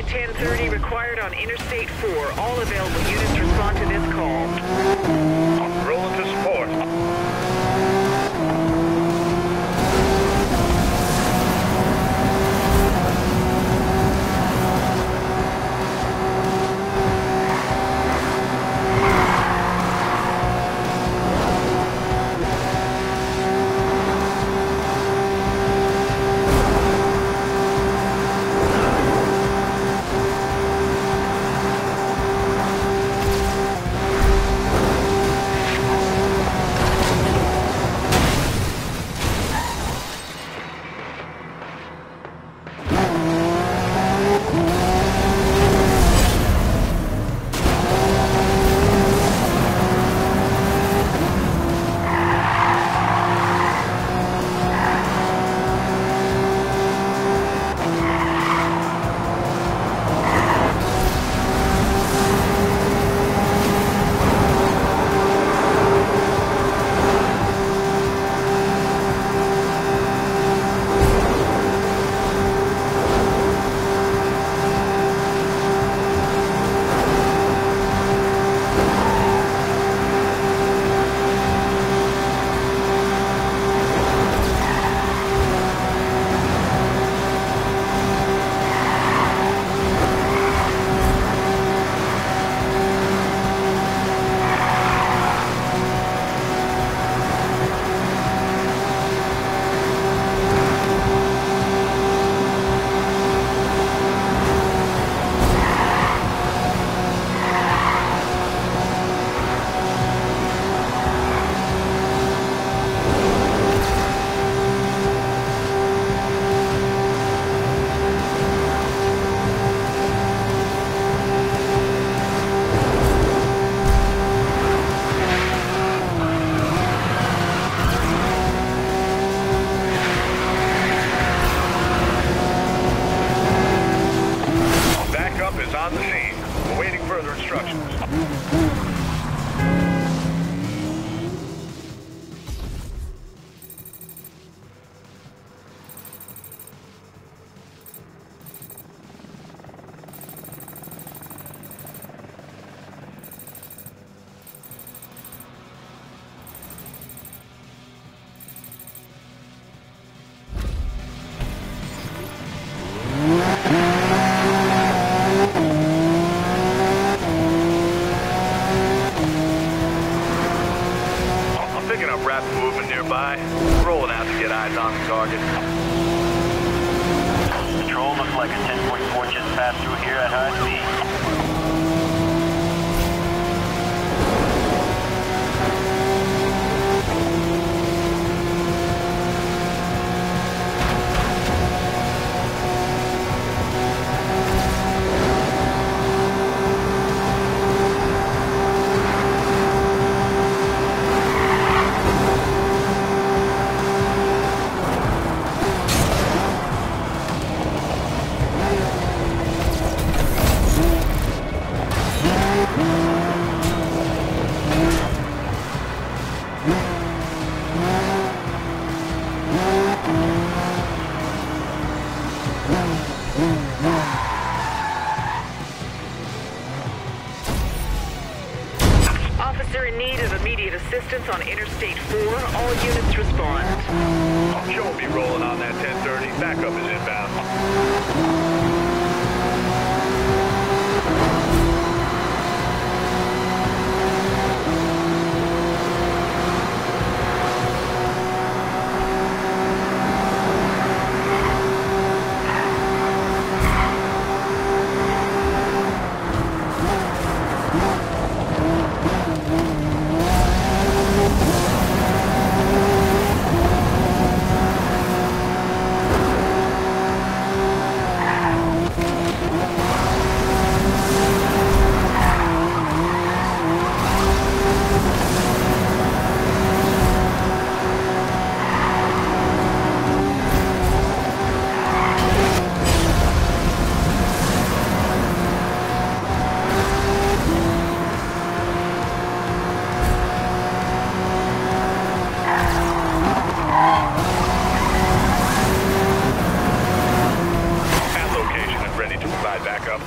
at 10:30 required on Interstate 4. All available units respond to this call. I'm rolling to support. Officer in need of immediate assistance on Interstate 4. All units respond. Joe will be rolling on that 10:30. Backup is inbound. Stand back up.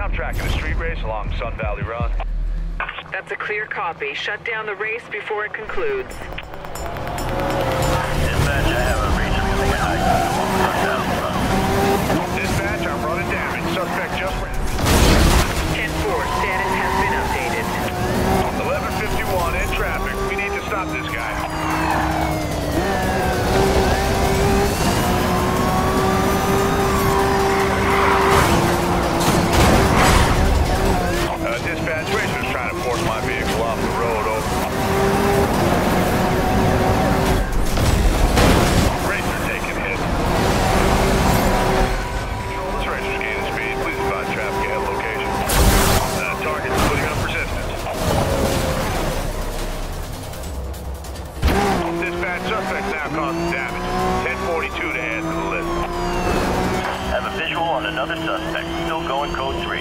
I'm tracking a street race along Sun Valley Run. That's a clear copy. Shut down the race before it concludes. Dispatch, I haven't reached anything at night. Dispatch, I'm running damage. Suspect just ran. 10-4, status has been updated. 1151 in traffic. We need to stop this guy. Dispatch, racers trying to force my vehicle off the road, over. Racer taking hit. Control, this racer's gaining speed. Please find traffic at location. Target's putting up resistance. Dispatch, suspect now causing damage. 1042 to add to the list. Have a visual on another suspect. Still going code 3.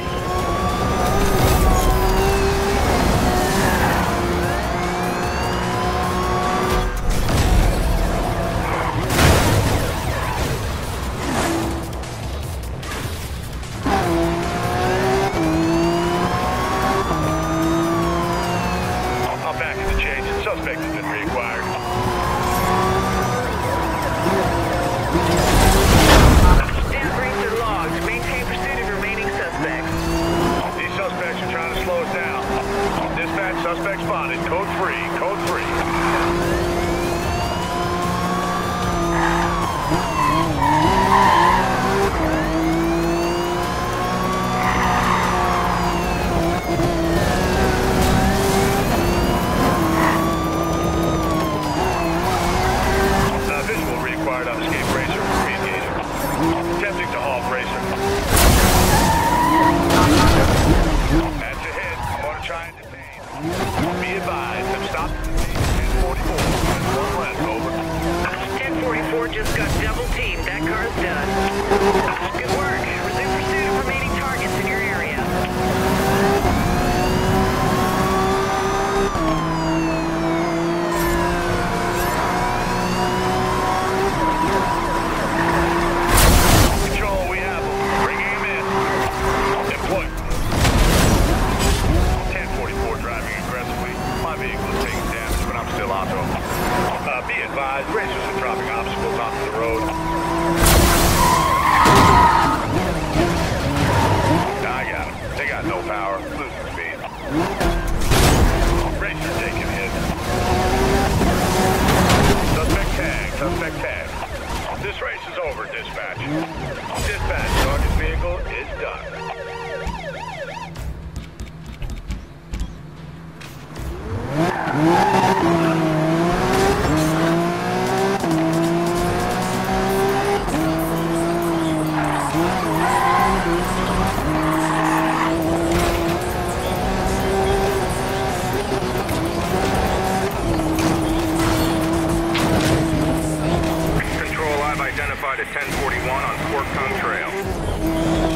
Suspect spotted. Code 3. Code 3. Visual required on escape racer. Re-engaging. Attempting to halt racer. That's a hit. I'm going to try and defend. Be advised, I'm stopped at 1044. One left, over. 1044 just got double teamed. That car's done. Good work. Resume pursuit of remaining targets in your area. Control, we have them. Bring him in. Deploy. Vehicle is taking damage, but I'm still on to them. Be advised, racers are dropping obstacles onto the road. I got them. They got no power. Losing speed. Racer taking hit. Suspect tag. Suspect tag. This race is over, dispatch. Dispatch, target vehicle is done. Control, I've identified a 1041 on Corkton Trail.